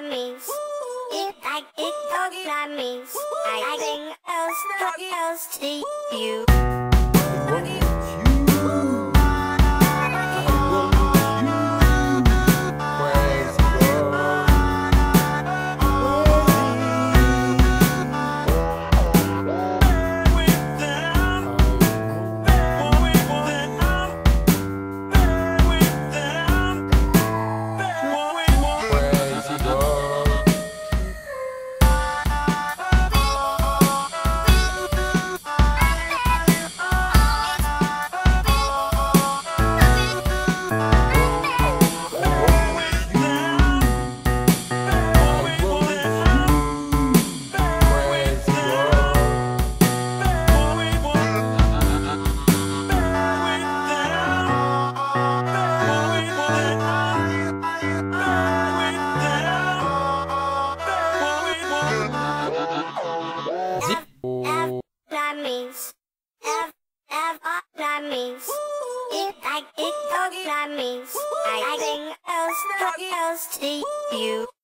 flammies. It dog flammies. I sing else to you. It dog flammies. I sing else to you.